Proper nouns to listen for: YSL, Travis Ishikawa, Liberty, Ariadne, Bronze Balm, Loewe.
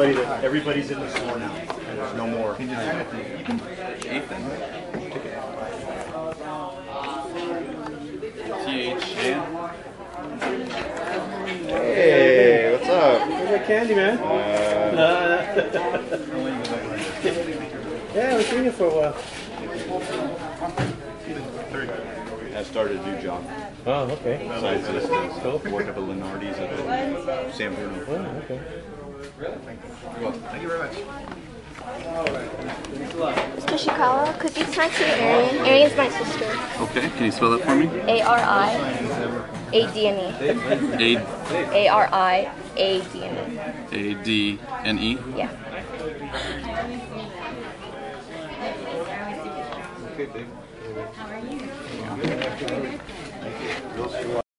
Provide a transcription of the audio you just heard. everybody's in the store now. And there's no more. You can eat them. Hey, what's up? Where's that candy, man? Yeah, I was doing it for a while. I started a new job. Oh, okay. Science systems. Cool. Work up at Lenardi's at San Bruno. Oh, okay. Well, thank you very much. Mr. Ishikawa, could you sign to Arian? Arian's my sister. Okay, can you spell that for me? A-R-I-A-D-N-E. A-R-I-A-D-N-E. A-D-N-E? Yeah. Okay, babe. How are you?